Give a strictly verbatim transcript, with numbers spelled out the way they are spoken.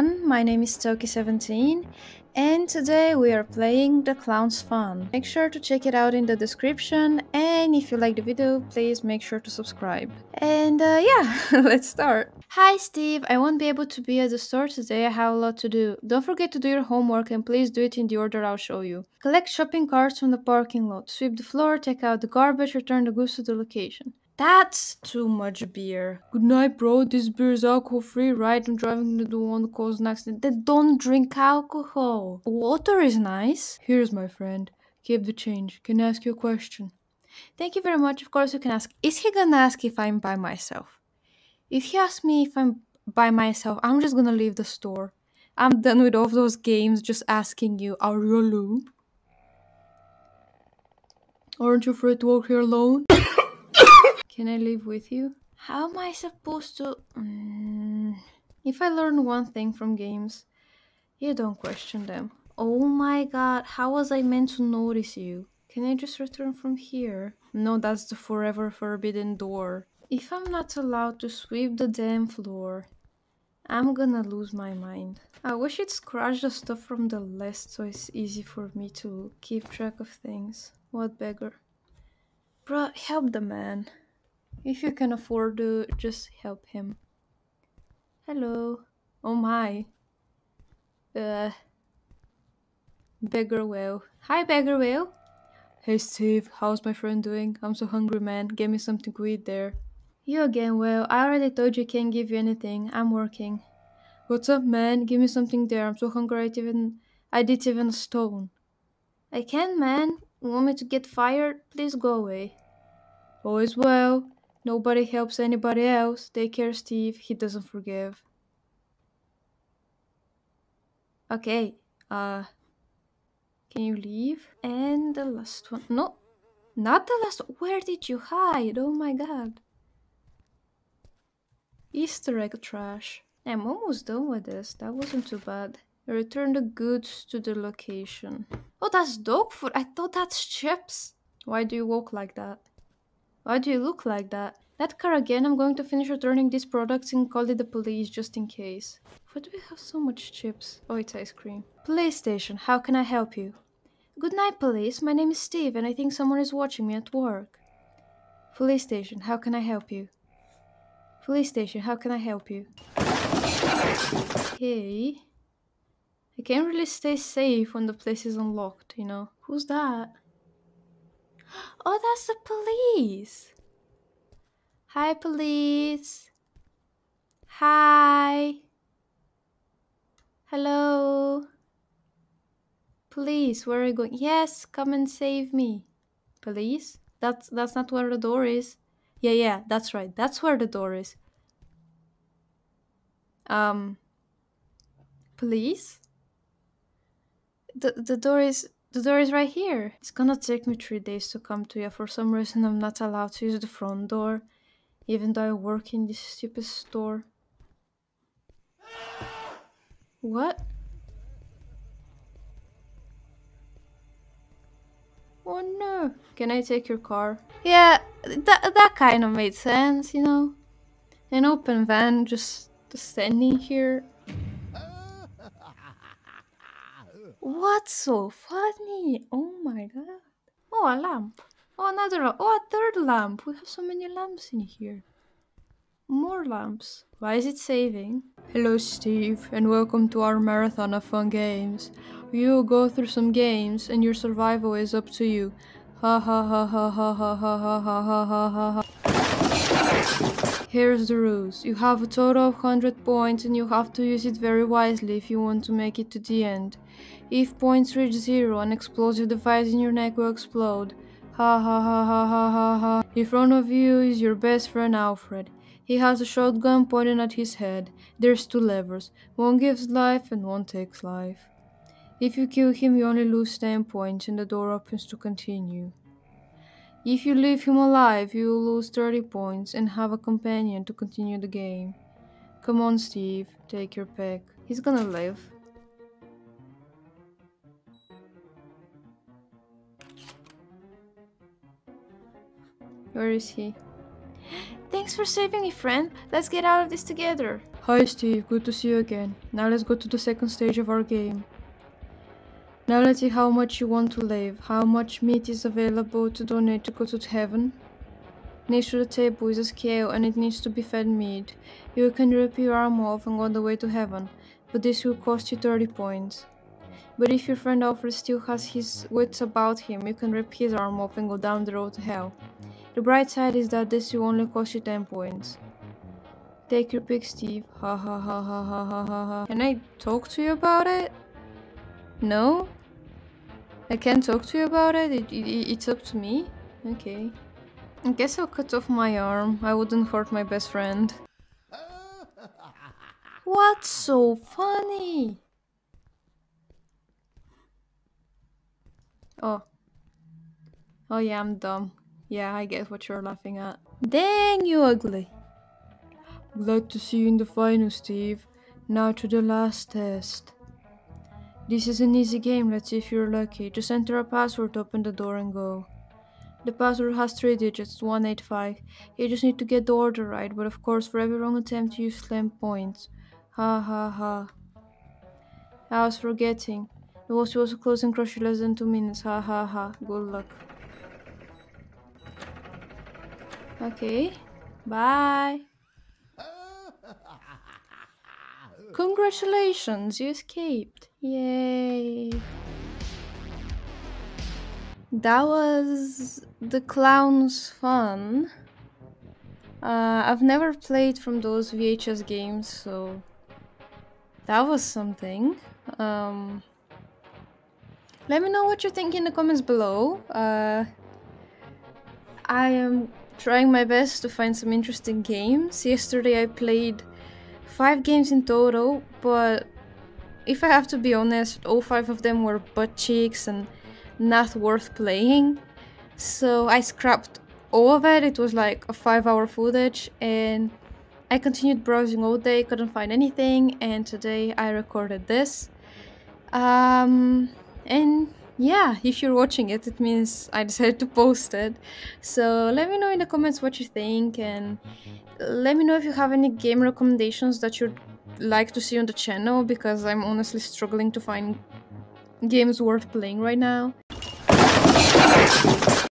everyone, my name is Toki seventeen and today we are playing The Clown's Fun. Make sure to check it out in the description, and if you like the video, please make sure to subscribe. And uh, yeah, let's start. Hi Steve, I won't be able to be at the store today, I have a lot to do. Don't forget to do your homework and please do it in the order I'll show you. Collect shopping carts from the parking lot, sweep the floor, take out the garbage, return the goods to the location. That's too much beer. Good night, bro. This beer is alcohol-free, right? I'm driving to the one that caused an accident. They don't drink alcohol. Water is nice. Here's my friend. Keep the change. Can I ask you a question? Thank you very much. Of course, you can ask. Is he gonna ask if I'm by myself? If he asks me if I'm by myself, I'm just gonna leave the store. I'm done with all those games just asking you, are you alone? Aren't you afraid to walk here alone? Can I live with you? How am I supposed to... Mm. If I learn one thing from games, you don't question them. Oh my god, how was I meant to notice you? Can I just return from here? No, that's the forever forbidden door. If I'm not allowed to sweep the damn floor, I'm gonna lose my mind. I wish it scratched the stuff from the list so it's easy for me to keep track of things. What beggar? Bruh, help the man. If you can afford to, just help him. Hello. Oh my. Uh. Beggar whale. Hi, beggar whale. Hey, Steve. How's my friend doing? I'm so hungry, man. Give me something to eat there. You again, whale. I already told you I can't give you anything. I'm working. What's up, man? Give me something there. I'm so hungry. I didn't even, I didn't even a stone. I can, man. You want me to get fired? Please go away. Always well. Nobody helps anybody else. Take care, Steve. He doesn't forgive. Okay. Uh, can you leave? And the last one. No, not the last one. Where did you hide? Oh my god. Easter egg trash. I'm almost done with this. That wasn't too bad. Return the goods to the location. Oh, that's dog food. I thought that's chips. Why do you walk like that? Why do you look like that? That car again, I'm going to finish returning these products and call it the police just in case. Why do we have so much chips? Oh, it's ice cream. Police station, how can I help you? Good night, police. My name is Steve and I think someone is watching me at work. Police station, how can I help you? Police station, how can I help you? Okay. I can't really stay safe when the place is unlocked, you know. Who's that? Oh, that's the police. Hi, police. Hi. Hello. Police, where are you going? Yes, come and save me. Police? That's that's not where the door is. Yeah, yeah, that's right. That's where the door is. Um. Police? The the door is... The door is right here. It's gonna take me three days to come to you. For some reason, I'm not allowed to use the front door, even though I work in this stupid store. What? Oh no. Can I take your car? Yeah, that, that kind of made sense, you know? An open van just standing here. What's so funny? Oh my god. Oh, a lamp. Oh, another lamp. Oh, a third lamp. We have so many lamps in here. More lamps. Why is it saving? Hello, Steve, and welcome to our marathon of fun games. You will go through some games, and your survival is up to you. Ha ha ha ha ha ha ha ha ha ha ha ha. Here's the rules. You have a total of one hundred points, and you have to use it very wisely if you want to make it to the end. If points reach zero, an explosive device in your neck will explode. Ha ha ha ha ha ha ha. In front of you is your best friend Alfred. He has a shotgun pointed at his head. There's two levers. One gives life and one takes life. If you kill him, you only lose ten points and the door opens to continue. If you leave him alive, you will lose thirty points and have a companion to continue the game. Come on, Steve, take your pick. He's gonna live. Where is he? Thanks for saving me, friend. Let's get out of this together. Hi, Steve. Good to see you again. Now let's go to the second stage of our game. Now let's see how much you want to live, how much meat is available to donate to go to heaven. Next to the table is a scale and it needs to be fed meat. You can rip your arm off and go on the way to heaven, but this will cost you thirty points. But if your friend Alfred still has his wits about him, you can rip his arm off and go down the road to hell. The bright side is that this will only cost you ten points. Take your pick, Steve. Ha ha ha ha ha ha ha ha. Can I talk to you about it? No? I can't talk to you about it? It, it? It's up to me? Okay. I guess I'll cut off my arm. I wouldn't hurt my best friend. What's so funny? Oh. Oh yeah, I'm dumb. Yeah, I guess what you're laughing at. Dang, you ugly. Glad to see you in the final, Steve. Now to the last test. This is an easy game, let's see if you're lucky. Just enter a password, open the door and go. The password has three digits, one eight five. You just need to get the order right, but of course for every wrong attempt you slam points. Ha ha ha. I was forgetting. The wall was close and crush you less than two minutes. Ha ha ha. Good luck. Okay, bye. Congratulations, you escaped. Yay. That was The Clown's Fun. Uh, I've never played from those V H S games, so that was something. Um, let me know what you think in the comments below. Uh, I am trying my best to find some interesting games. Yesterday I played five games in total, but if I have to be honest, all five of them were butt cheeks and not worth playing. So I scrapped all of it. It was like a five hour footage and I continued browsing all day, couldn't find anything, and today I recorded this. Um, and yeah, if you're watching it, it means I decided to post it. So let me know in the comments what you think, and let me know if you have any game recommendations that you'd like to see on the channel, because I'm honestly struggling to find games worth playing right now.